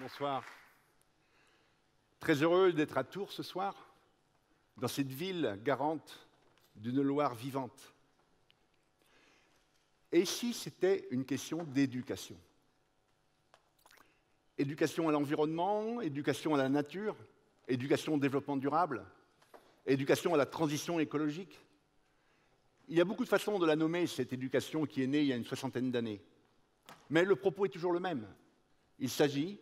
Bonsoir. Très heureux d'être à Tours ce soir, dans cette ville garante d'une Loire vivante. Et ici, c'était une question d'éducation. Éducation à l'environnement, éducation à la nature, éducation au développement durable, éducation à la transition écologique. Il y a beaucoup de façons de la nommer, cette éducation qui est née il y a une soixantaine d'années. Mais le propos est toujours le même. Il s'agit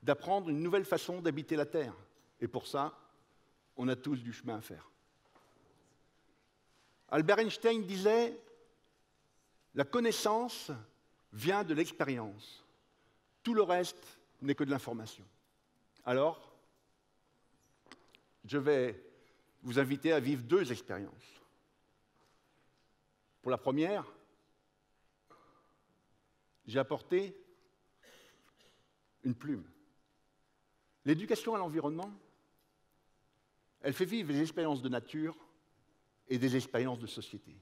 d'apprendre une nouvelle façon d'habiter la Terre. Et pour ça, on a tous du chemin à faire. Albert Einstein disait « La connaissance vient de l'expérience. Tout le reste n'est que de l'information. » Alors, je vais vous inviter à vivre deux expériences. Pour la première, j'ai apporté une plume. L'éducation à l'environnement, elle fait vivre des expériences de nature et des expériences de société.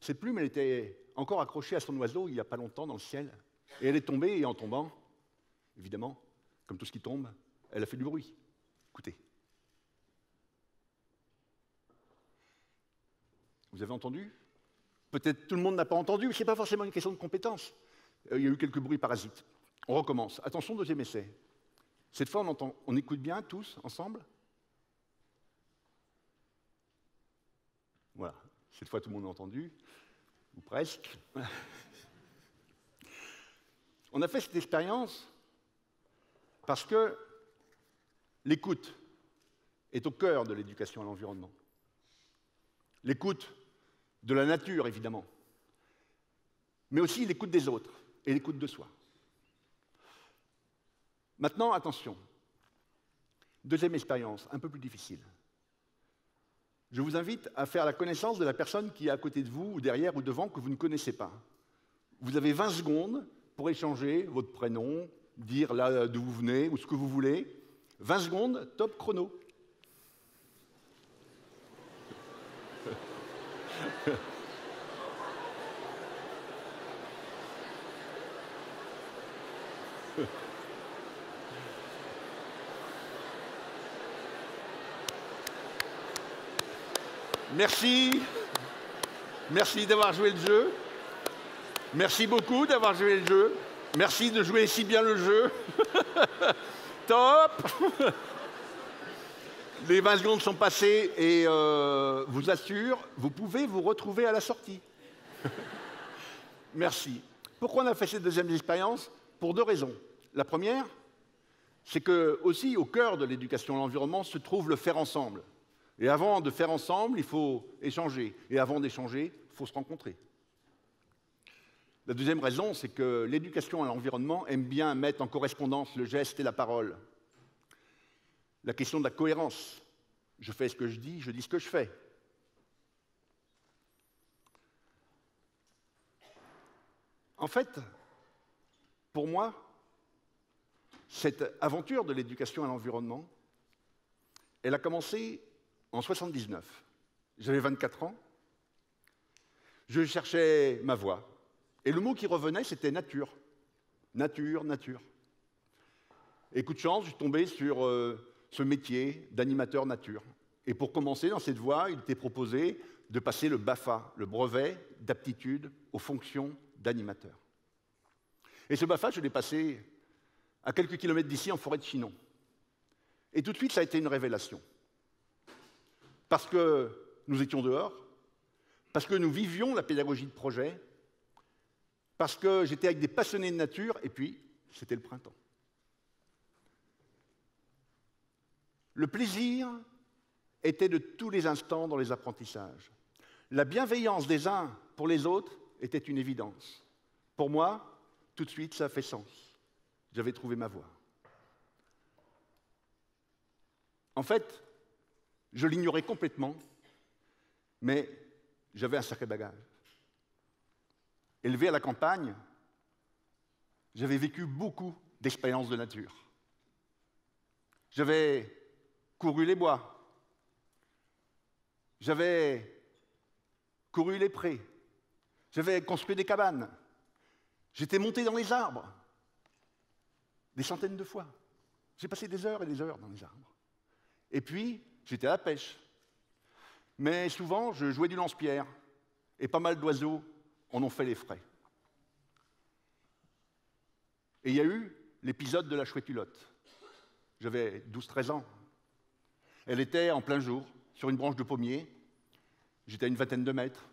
Cette plume, elle était encore accrochée à son oiseau il n'y a pas longtemps dans le ciel, et elle est tombée, et en tombant, évidemment, comme tout ce qui tombe, elle a fait du bruit. Écoutez. Vous avez entendu? Peut-être tout le monde n'a pas entendu, mais ce n'est pas forcément une question de compétence. Il y a eu quelques bruits parasites. On recommence. Attention, deuxième essai. Cette fois, on écoute bien tous, ensemble. Voilà. Cette fois, tout le monde a entendu. Ou presque. On a fait cette expérience parce que l'écoute est au cœur de l'éducation à l'environnement. L'écoute de la nature, évidemment, mais aussi l'écoute des autres et l'écoute de soi. Maintenant, attention, deuxième expérience, un peu plus difficile. Je vous invite à faire la connaissance de la personne qui est à côté de vous, ou derrière, ou devant, que vous ne connaissez pas. Vous avez 20 secondes pour échanger votre prénom, dire là d'où vous venez, ou ce que vous voulez. 20 secondes, top chrono. Merci d'avoir joué le jeu. Merci beaucoup d'avoir joué le jeu. Merci de jouer si bien le jeu. Top. Les 20 secondes sont passées et vous assure, vous pouvez vous retrouver à la sortie. Merci. Pourquoi on a fait cette deuxième expérience? Pour deux raisons. La première, c'est que aussi au cœur de l'éducation à l'environnement se trouve le faire ensemble. Et avant de faire ensemble, il faut échanger. Et avant d'échanger, il faut se rencontrer. La deuxième raison, c'est que l'éducation à l'environnement aime bien mettre en correspondance le geste et la parole. La question de la cohérence. Je fais ce que je dis ce que je fais. En fait, pour moi, cette aventure de l'éducation à l'environnement, elle a commencé en 1979, j'avais 24 ans, je cherchais ma voie, et le mot qui revenait, c'était nature. Nature, nature. Et coup de chance, je suis tombé sur ce métier d'animateur nature. Et pour commencer dans cette voie, il était proposé de passer le BAFA, le brevet d'aptitude aux fonctions d'animateur. Et ce BAFA, je l'ai passé à quelques kilomètres d'ici, en forêt de Chinon. Et tout de suite, ça a été une révélation. Parce que nous étions dehors, parce que nous vivions la pédagogie de projet, parce que j'étais avec des passionnés de nature, et puis, c'était le printemps. Le plaisir était de tous les instants dans les apprentissages. La bienveillance des uns pour les autres était une évidence. Pour moi, tout de suite, ça a fait sens. J'avais trouvé ma voie. En fait, je l'ignorais complètement, mais j'avais un sacré bagage. Élevé à la campagne, j'avais vécu beaucoup d'expériences de nature. J'avais couru les bois, j'avais couru les prés, j'avais construit des cabanes, j'étais monté dans les arbres, des centaines de fois. J'ai passé des heures et des heures dans les arbres. Et puis, j'étais à la pêche. Mais souvent, je jouais du lance-pierre. Et pas mal d'oiseaux en ont fait les frais. Et il y a eu l'épisode de la chouettulotte. J'avais 12-13 ans. Elle était en plein jour, sur une branche de pommier. J'étais à une vingtaine de mètres.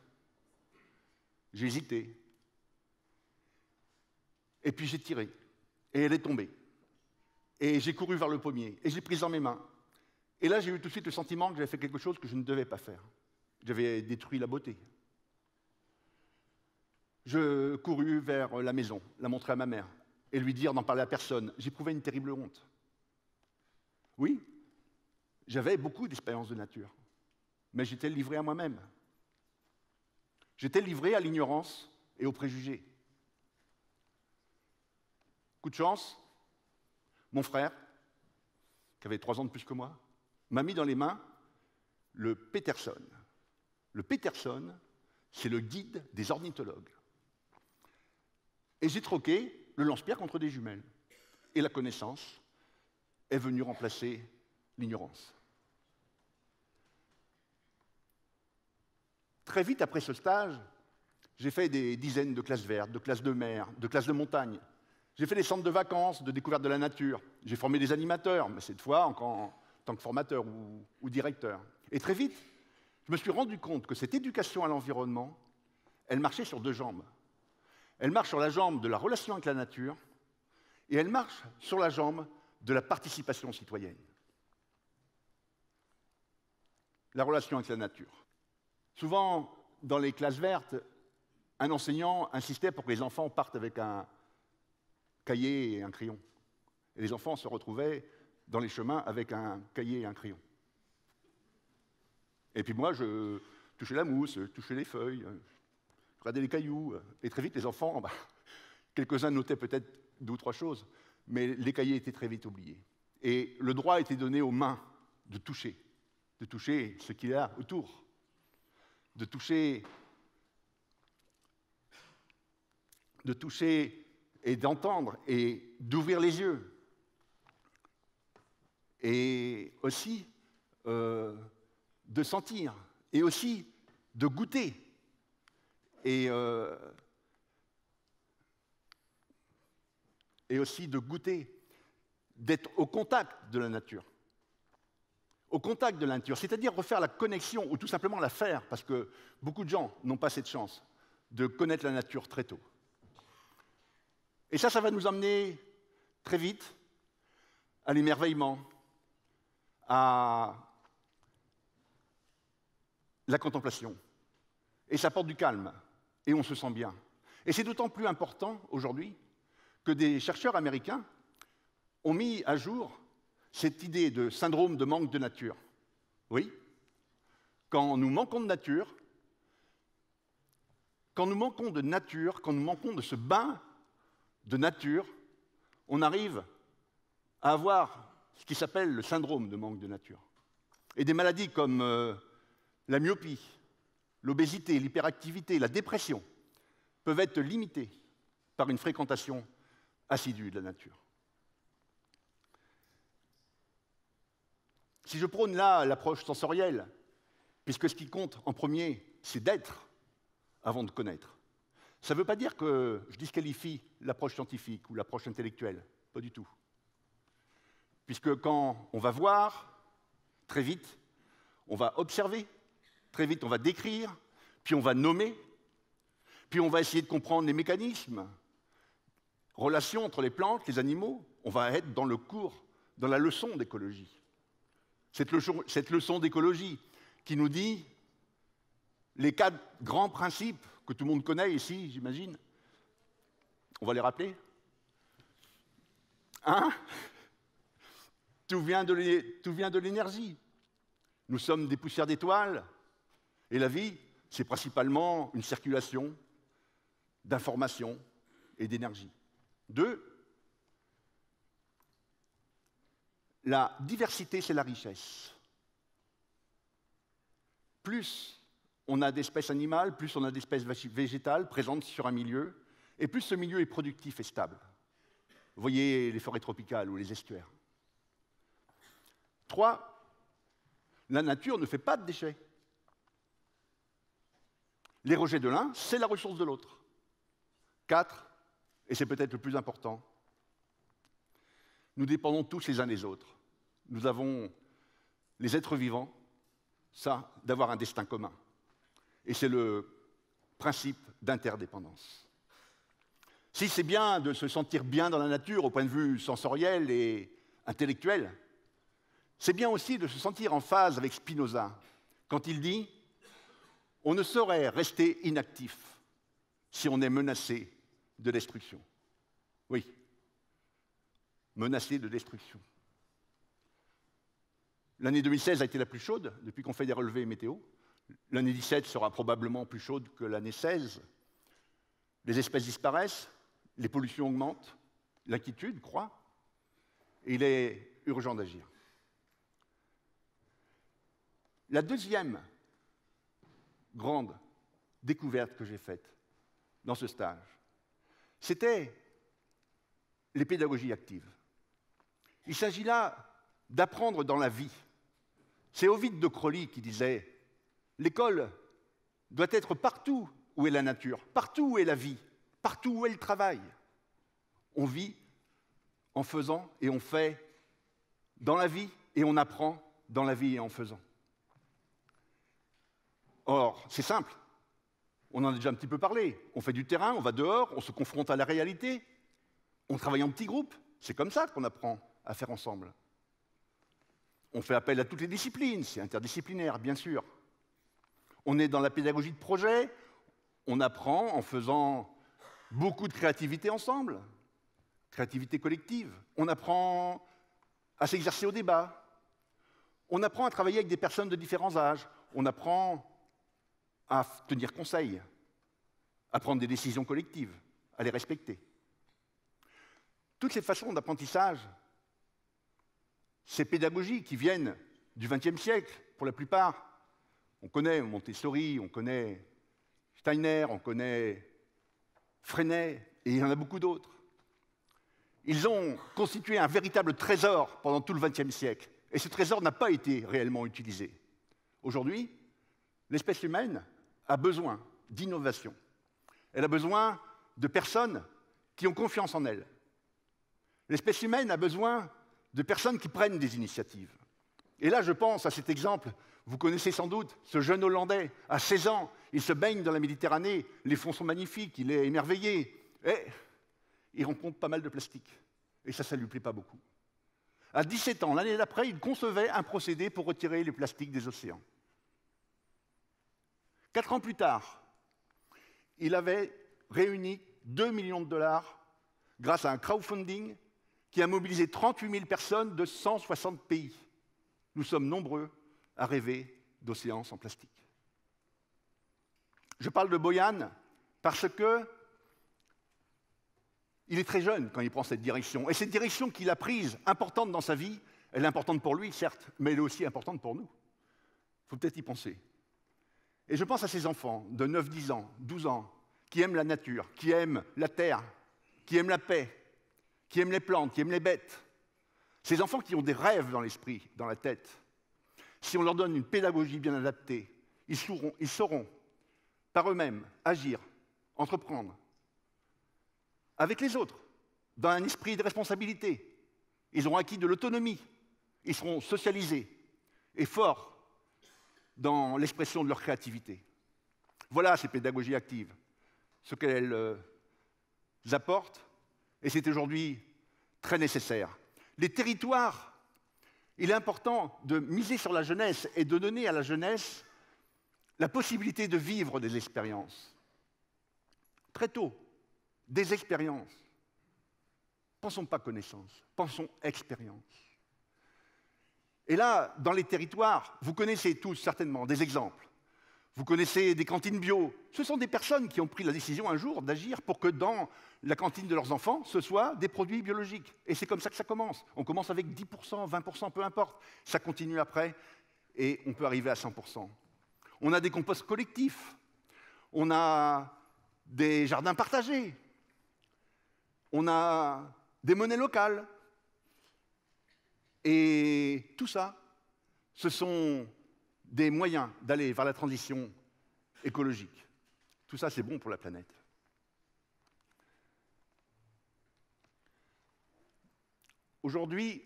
J'ai hésité. Et puis j'ai tiré. Et elle est tombée. Et j'ai couru vers le pommier. Et j'ai pris dans mes mains. Et là, j'ai eu tout de suite le sentiment que j'avais fait quelque chose que je ne devais pas faire. J'avais détruit la beauté. Je courus vers la maison, la montrer à ma mère, et lui dire d'en parler à personne. J'éprouvais une terrible honte. Oui, j'avais beaucoup d'expérience de nature, mais j'étais livré à moi-même. J'étais livré à l'ignorance et aux préjugés. Coup de chance, mon frère, qui avait 3 ans de plus que moi, m'a mis dans les mains le Peterson. Le Peterson, c'est le guide des ornithologues. Et j'ai troqué le lance-pierre contre des jumelles. Et la connaissance est venue remplacer l'ignorance. Très vite après ce stage, j'ai fait des dizaines de classes vertes, de classes de mer, de classes de montagne. J'ai fait des centres de vacances, de découverte de la nature. J'ai formé des animateurs, mais cette fois en tant que formateur ou directeur. Et très vite, je me suis rendu compte que cette éducation à l'environnement, elle marchait sur 2 jambes. Elle marche sur la jambe de la relation avec la nature et elle marche sur la jambe de la participation citoyenne. La relation avec la nature. Souvent, dans les classes vertes, un enseignant insistait pour que les enfants partent avec un cahier et un crayon. Et les enfants se retrouvaient dans les chemins avec un cahier et un crayon. Et puis moi, je touchais la mousse, je touchais les feuilles, je regardais les cailloux. Et très vite, les enfants, quelques-uns notaient peut-être 2 ou 3 choses, mais les cahiers étaient très vite oubliés. Et le droit était donné aux mains de toucher ce qu'il y a autour, de toucher et d'entendre et d'ouvrir les yeux. Et aussi... de sentir, et aussi de goûter. Et aussi de goûter, d'être au contact de la nature. Au contact de la nature, c'est-à-dire refaire la connexion, ou tout simplement la faire, parce que beaucoup de gens n'ont pas cette chance de connaître la nature très tôt. Et ça va nous emmener très vite à l'émerveillement, à la contemplation. Et ça apporte du calme. Et on se sent bien. Et c'est d'autant plus important aujourd'hui que des chercheurs américains ont mis à jour cette idée de syndrome de manque de nature. Oui, quand nous manquons de nature, quand nous manquons de ce bain de nature, on arrive à avoir ce qui s'appelle le syndrome de manque de nature. Et des maladies comme la myopie, l'obésité, l'hyperactivité, la dépression peuvent être limitées par une fréquentation assidue de la nature. Si je prône là l'approche sensorielle, puisque ce qui compte en premier, c'est d'être avant de connaître, ça ne veut pas dire que je disqualifie l'approche scientifique ou l'approche intellectuelle, pas du tout. Puisque quand on va voir, très vite, on va observer. Très vite, on va décrire, puis on va nommer, puis on va essayer de comprendre les mécanismes, relations entre les plantes, les animaux. On va être dans le cours, dans la leçon d'écologie. Cette leçon d'écologie qui nous dit les 4 grands principes que tout le monde connaît ici, j'imagine. On va les rappeler. 1. Tout vient de l'énergie. Nous sommes des poussières d'étoiles. Et la vie, c'est principalement une circulation d'informations et d'énergie. 2. La diversité, c'est la richesse. Plus on a d'espèces animales, plus on a d'espèces végétales présentes sur un milieu, et plus ce milieu est productif et stable. Vous voyez les forêts tropicales ou les estuaires. 3. La nature ne fait pas de déchets. Les rejets de l'un, c'est la ressource de l'autre. 4. Et c'est peut-être le plus important. Nous dépendons tous les uns des autres. Nous avons, les êtres vivants, ça, d'avoir un destin commun. Et c'est le principe d'interdépendance. Si c'est bien de se sentir bien dans la nature au point de vue sensoriel et intellectuel, c'est bien aussi de se sentir en phase avec Spinoza, quand il dit « On ne saurait rester inactif si on est menacé de destruction. » Oui, menacé de destruction. L'année 2016 a été la plus chaude depuis qu'on fait des relevés météo. L'année 17 sera probablement plus chaude que l'année 16. Les espèces disparaissent, les pollutions augmentent, l'inquiétude croît, et il est urgent d'agir. La deuxième grande découverte que j'ai faite dans ce stage, c'était les pédagogies actives. Il s'agit là d'apprendre dans la vie. C'est Ovide Decroly qui disait « L'école doit être partout où est la nature, partout où est la vie, partout où est le travail. » On vit en faisant et on fait dans la vie et on apprend dans la vie et en faisant. Or, c'est simple, on en a déjà un petit peu parlé. On fait du terrain, on va dehors, on se confronte à la réalité, on travaille en petits groupes. C'est comme ça qu'on apprend à faire ensemble. On fait appel à toutes les disciplines, c'est interdisciplinaire, bien sûr. On est dans la pédagogie de projet, on apprend en faisant beaucoup de créativité ensemble, créativité collective. On apprend à s'exercer au débat. On apprend à travailler avec des personnes de différents âges. On apprend à tenir conseil, à prendre des décisions collectives, à les respecter. Toutes ces façons d'apprentissage, ces pédagogies qui viennent du XXe siècle, pour la plupart, on connaît Montessori, on connaît Steiner, on connaît Freinet, et il y en a beaucoup d'autres. Ils ont constitué un véritable trésor pendant tout le XXe siècle, et ce trésor n'a pas été réellement utilisé. Aujourd'hui, l'espèce humaine a besoin d'innovation. Elle a besoin de personnes qui ont confiance en elle. L'espèce humaine a besoin de personnes qui prennent des initiatives. Et là, je pense à cet exemple, vous connaissez sans doute ce jeune Hollandais, à 16 ans, il se baigne dans la Méditerranée, les fonds sont magnifiques, il est émerveillé, et il rencontre pas mal de plastique. Et ça ne lui plaît pas beaucoup. À 17 ans, l'année d'après, il concevait un procédé pour retirer les plastiques des océans. 4 ans plus tard, il avait réuni 2 millions de $ grâce à un crowdfunding qui a mobilisé 38 000 personnes de 160 pays. Nous sommes nombreux à rêver d'océans sans plastique. Je parle de Boyan parce que il est très jeune quand il prend cette direction. Et cette direction qu'il a prise, importante dans sa vie, elle est importante pour lui, certes, mais elle est aussi importante pour nous. Il faut peut-être y penser. Et je pense à ces enfants de 9, 10 ans, 12 ans, qui aiment la nature, qui aiment la terre, qui aiment la paix, qui aiment les plantes, qui aiment les bêtes. Ces enfants qui ont des rêves dans l'esprit, dans la tête. Si on leur donne une pédagogie bien adaptée, ils sauront par eux-mêmes agir, entreprendre, avec les autres, dans un esprit de responsabilité. Ils auront acquis de l'autonomie, ils seront socialisés et forts dans l'expression de leur créativité. Voilà ces pédagogies actives, ce qu'elles apportent, et c'est aujourd'hui très nécessaire. Les territoires, il est important de miser sur la jeunesse et de donner à la jeunesse la possibilité de vivre des expériences. Très tôt, des expériences. Pensons pas connaissance, pensons expérience. Et là, dans les territoires, vous connaissez tous certainement des exemples. Vous connaissez des cantines bio. Ce sont des personnes qui ont pris la décision un jour d'agir pour que dans la cantine de leurs enfants, ce soit des produits biologiques. Et c'est comme ça que ça commence. On commence avec 10%, 20%, peu importe. Ça continue après et on peut arriver à 100%. On a des composts collectifs. On a des jardins partagés. On a des monnaies locales. Et tout ça, ce sont des moyens d'aller vers la transition écologique. Tout ça, c'est bon pour la planète. Aujourd'hui,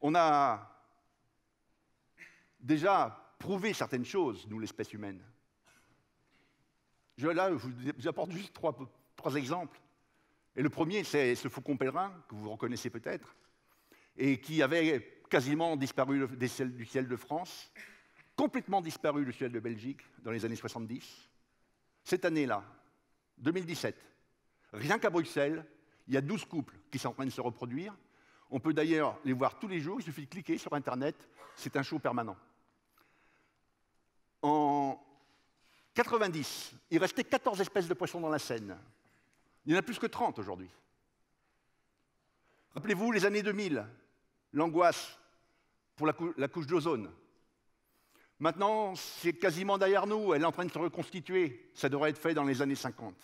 on a déjà prouvé certaines choses, nous, l'espèce humaine. Là, je vous apporte juste trois exemples. Et le premier, c'est ce faucon pèlerin, que vous reconnaissez peut-être, et qui avait quasiment disparu du ciel de France, complètement disparu du ciel de Belgique dans les années 70. Cette année-là, 2017, rien qu'à Bruxelles, il y a 12 couples qui sont en train de se reproduire. On peut d'ailleurs les voir tous les jours, il suffit de cliquer sur Internet, c'est un show permanent. En 90, il restait 14 espèces de poissons dans la Seine. Il n'y en a plus que 30 aujourd'hui. Rappelez-vous les années 2000, l'angoisse pour la couche d'ozone. Maintenant, c'est quasiment derrière nous, elle est en train de se reconstituer. Ça devrait être fait dans les années 50.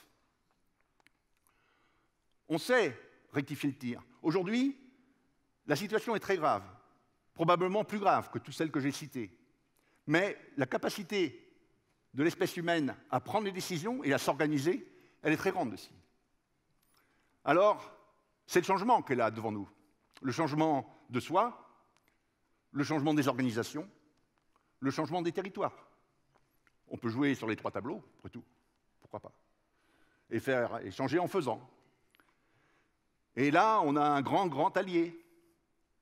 On sait rectifier le tir. Aujourd'hui, la situation est très grave, probablement plus grave que toutes celles que j'ai citées. Mais la capacité de l'espèce humaine à prendre des décisions et à s'organiser, elle est très grande aussi. Alors, c'est le changement qu'elle a devant nous. Le changement de soi, le changement des organisations, le changement des territoires. On peut jouer sur les trois tableaux, après tout, pourquoi pas. Et faire et changer en faisant. Et là, on a un grand allié.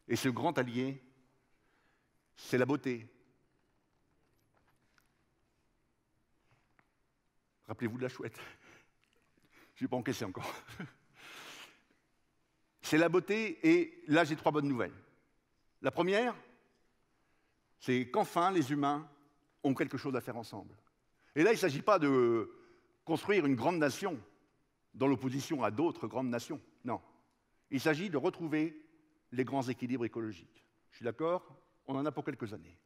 Et ce grand allié, c'est la beauté. Rappelez-vous de la chouette. Je n'ai pas encaissé encore. C'est la beauté, et là, j'ai trois bonnes nouvelles. La première, c'est qu'enfin, les humains ont quelque chose à faire ensemble. Et là, il ne s'agit pas de construire une grande nation dans l'opposition à d'autres grandes nations. Non. Il s'agit de retrouver les grands équilibres écologiques. Je suis d'accord, on en a pour quelques années.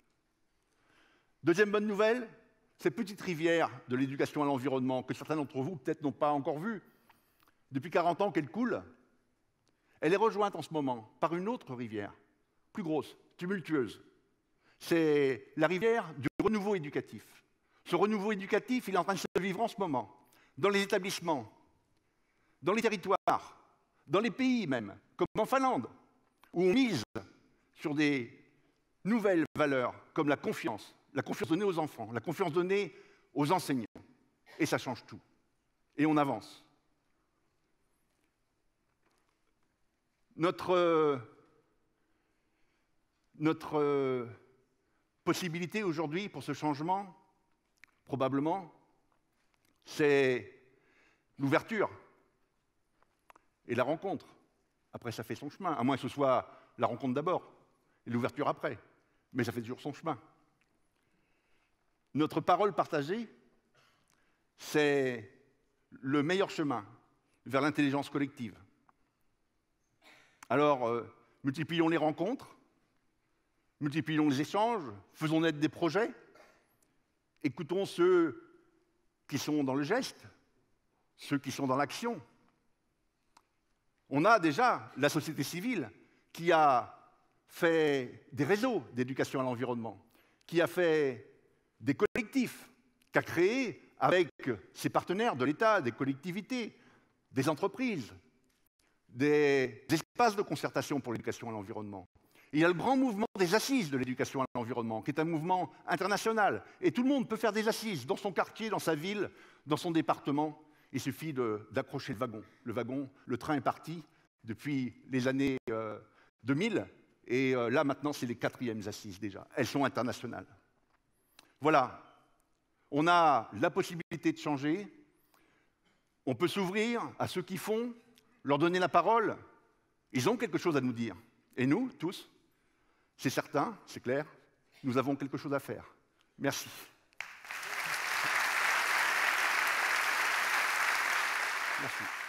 Deuxième bonne nouvelle, ces petites rivières de l'éducation à l'environnement que certains d'entre vous peut-être n'ont pas encore vues, depuis 40 ans qu'elles coulent, elle est rejointe en ce moment par une autre rivière, plus grosse, tumultueuse. C'est la rivière du renouveau éducatif. Ce renouveau éducatif, il est en train de se vivre en ce moment, dans les établissements, dans les territoires, dans les pays même, comme en Finlande, où on mise sur des nouvelles valeurs comme la confiance donnée aux enfants, la confiance donnée aux enseignants. Et ça change tout. Et on avance. Notre possibilité aujourd'hui pour ce changement, probablement, c'est l'ouverture et la rencontre. Après, ça fait son chemin, à moins que ce soit la rencontre d'abord et l'ouverture après, mais ça fait toujours son chemin. Notre parole partagée, c'est le meilleur chemin vers l'intelligence collective. Alors, multiplions les rencontres, multiplions les échanges, faisons naître des projets, écoutons ceux qui sont dans le geste, ceux qui sont dans l'action. On a déjà la société civile qui a fait des réseaux d'éducation à l'environnement, qui a fait des collectifs, qui a créé avec ses partenaires de l'État, des collectivités, des entreprises, des espaces de concertation pour l'éducation à l'environnement. Il y a le grand mouvement des assises de l'éducation à l'environnement, qui est un mouvement international. Et tout le monde peut faire des assises dans son quartier, dans sa ville, dans son département. Il suffit d'accrocher le wagon. Le train est parti depuis les années 2000, et là, maintenant, c'est les 4e assises déjà. Elles sont internationales. Voilà. On a la possibilité de changer. On peut s'ouvrir à ceux qui font, leur donner la parole. Ils ont quelque chose à nous dire. Et nous, tous, c'est certain, c'est clair, nous avons quelque chose à faire. Merci. Merci.